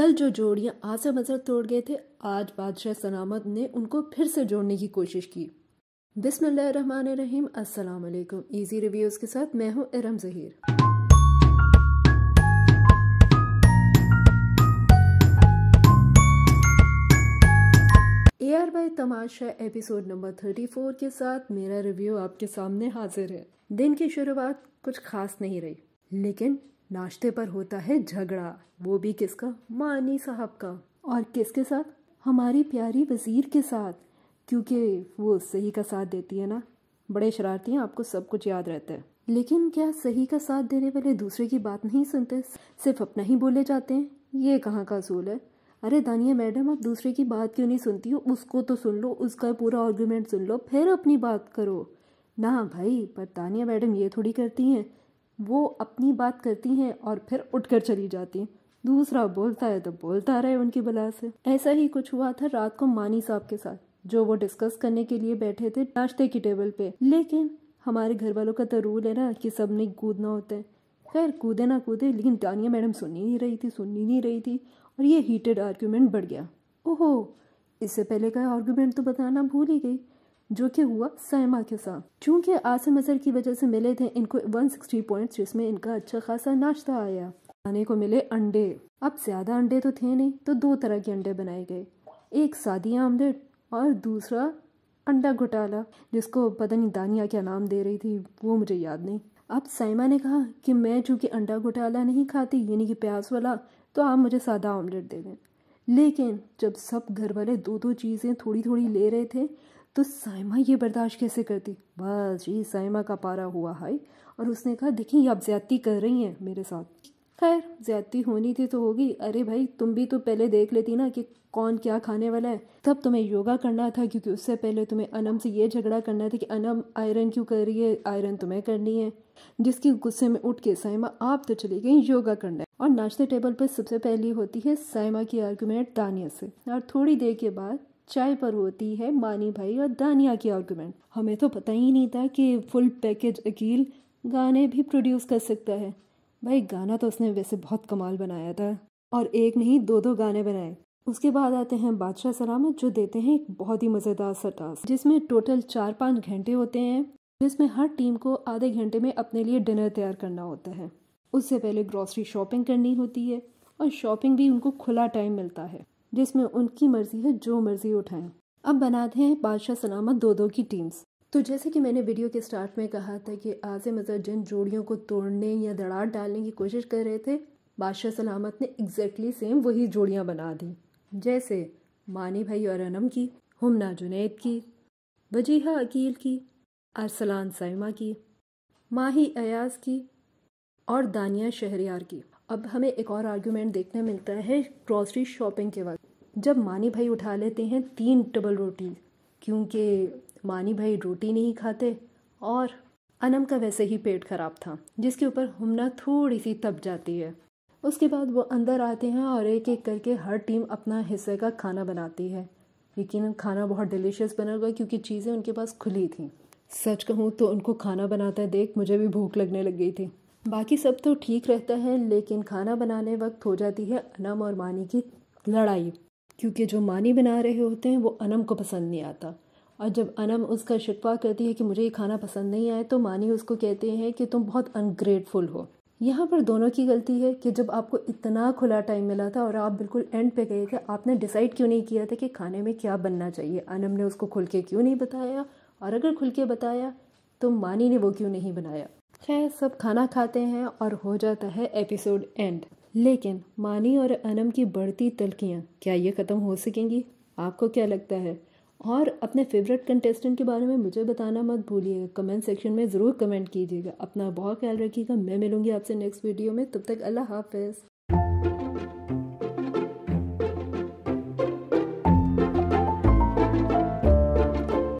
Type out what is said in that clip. कल जो जोड़ियां आसम अजहर तोड़ गए थे, आज बादशाह सलामत ने उनको फिर से जोड़ने की कोशिश की। बिस्मिल्लाहिर्रहमानिर्रहीम, अस्सलाम वालेकुम। इजी रिव्यूज़ के साथ मैं हूं Iram Zaheer. ARY Tamasha episode number 34 के साथ मेरा रिव्यू आपके सामने हाजिर है। दिन की शुरुआत कुछ खास नहीं रही, लेकिन नाश्ते पर होता है झगड़ा, वो भी किसका? मानी साहब का। और किसके साथ? हमारी प्यारी वज़ीर के साथ, क्योंकि वो सही का साथ देती है ना। बड़े शरारती हैं, आपको सब कुछ याद रहता है, लेकिन क्या सही का साथ देने वाले दूसरे की बात नहीं सुनते, सिर्फ अपना ही बोले जाते हैं? ये कहाँ का असूल है? अरे दानिया मैडम, आप दूसरे की बात क्यों नहीं सुनती हो? उसको तो सुन लो, उसका पूरा आर्गूमेंट सुन लो, फिर अपनी बात करो ना भाई। पर दानिया मैडम ये थोड़ी करती हैं, वो अपनी बात करती हैं और फिर उठकर चली जाती हैं। दूसरा बोलता है तो बोलता रहे उनकी बला से। ऐसा ही कुछ हुआ था रात को मानी साहब के साथ, जो वो डिस्कस करने के लिए बैठे थे नाश्ते की टेबल पे। लेकिन हमारे घर वालों का तो रूल है ना कि सब ने कूदना होता है। खैर कूदे ना कूदे, लेकिन दानिया मैडम सुननी नहीं रही थी और ये हीटेड आर्ग्यूमेंट बढ़ गया। ओहो, इससे पहले का आर्ग्यूमेंट तो बताना भूल ही गई, जो कि हुआ साइमा के साथ। चूंकि आसिम अजहर की वजह से मिले थे इनको 160 पॉइंट्स, जिसमें इनका अच्छा खासा नाश्ता आया। खाने को मिले अंडे। अब ज़्यादा अंडे तो थे नहीं, तो दो तरह के अंडे बनाए गए, एक सादी आमलेट और दूसरा अंडा घोटाला, जिसको पता नहीं दानिया क्या नाम दे रही थी, वो मुझे याद नहीं। अब साइमा ने कहा कि मैं चूँकि अंडा घोटाला नहीं खाती, यानी कि प्याज वाला, तो आप मुझे सादा ऑमलेट दे दें। लेकिन जब सब घर वाले दो दो चीज़ें थोड़ी थोड़ी ले रहे थे, तो साइमा ये बर्दाश्त कैसे करती? बस ये साइमा का पारा हुआ हाई, और उसने कहा देखिए आप ज़्यादती कर रही हैं मेरे साथ। खैर ज़्यादती होनी थी तो होगी। अरे भाई तुम भी तो पहले देख लेती ना कि कौन क्या खाने वाला है। तब तुम्हें योगा करना था, क्योंकि उससे पहले तुम्हें अनम से ये झगड़ा करना था कि अनम आयरन क्यों कर रही है, आयरन तुम्हें करनी है। जिसकी गुस्से में उठ के साइमा आप तो चली गई योगा करने। और नाश्ते टेबल पर सबसे पहली होती है साइमा की आर्गूमेंट दानिया से, और थोड़ी देर के बाद चाय पर होती है मानी भाई और दानिया की आर्गूमेंट। हमें तो पता ही नहीं था कि फुल पैकेज अकील गाने भी प्रोड्यूस कर सकता है। भाई गाना तो उसने वैसे बहुत कमाल बनाया था, और एक नहीं दो दो गाने बनाए। उसके बाद आते हैं बादशाह सलामत, जो देते हैं एक बहुत ही मज़ेदार सा टास्क, जिसमें टोटल 4-5 घंटे होते हैं, जिसमें हर टीम को आधे घंटे में अपने लिए डिनर तैयार करना होता है। उससे पहले ग्रॉसरी शॉपिंग करनी होती है, और शॉपिंग भी उनको खुला टाइम मिलता है, जिसमें उनकी मर्ज़ी है, जो मर्ज़ी उठाएं। अब बनाते हैं बादशाह सलामत दो दो की टीम्स। तो जैसे कि मैंने वीडियो के स्टार्ट में कहा था कि आज़म अजहर जिन जोड़ियों को तोड़ने या दरार डालने की कोशिश कर रहे थे, बादशाह सलामत ने एग्जैक्टली सेम वही जोड़ियाँ बना दी, जैसे मानी भाई और अनम की, हुमना जुनैद की, बजीहा अकील की, अरसलान साइमा की, माही अयाज की और दानिया शहरयार की। अब हमें एक और आर्गूमेंट देखने मिलता है ग्रॉसरी शॉपिंग के वक्त, जब मानी भाई उठा लेते हैं 3 डबल रोटी, क्योंकि मानी भाई रोटी नहीं खाते और अनम का वैसे ही पेट ख़राब था, जिसके ऊपर हुमना थोड़ी सी तप जाती है। उसके बाद वो अंदर आते हैं और एक एक करके हर टीम अपना हिस्से का खाना बनाती है। यकीनन खाना बहुत डिलीशियस बना हुआ, क्योंकि चीज़ें उनके पास खुली थी। सच कहूँ तो उनको खाना बनाता देख मुझे भी भूख लगने लग गई थी। बाकी सब तो ठीक रहता है, लेकिन खाना बनाने वक्त हो जाती है अनम और मानी की लड़ाई, क्योंकि जो मानी बना रहे होते हैं वो अनम को पसंद नहीं आता। और जब अनम उसका शिकवा करती है कि मुझे ये खाना पसंद नहीं आया, तो मानी उसको कहते हैं कि तुम बहुत अनग्रेटफुल हो। यहाँ पर दोनों की गलती है कि जब आपको इतना खुला टाइम मिला था और आप बिल्कुल एंड पे गए थे, आपने डिसाइड क्यों नहीं किया था कि खाने में क्या बनना चाहिए? अनम ने उसको खुल के क्यों नहीं बताया, और अगर खुल के बताया तो मानी ने वो क्यों नहीं बनाया? खैर सब खाना खाते हैं और हो जाता है एपिसोड एंड। लेकिन मानी और अनम की बढ़ती तलखियाँ, क्या ये ख़त्म हो सकेंगी? आपको क्या लगता है? और अपने फेवरेट कंटेस्टेंट के बारे में मुझे बताना मत भूलिएगा, कमेंट सेक्शन में ज़रूर कमेंट कीजिएगा। अपना बहुत ख्याल रखिएगा, मैं मिलूँगी आपसे नेक्स्ट वीडियो में। तब तक अल्लाह हाफ़िज़।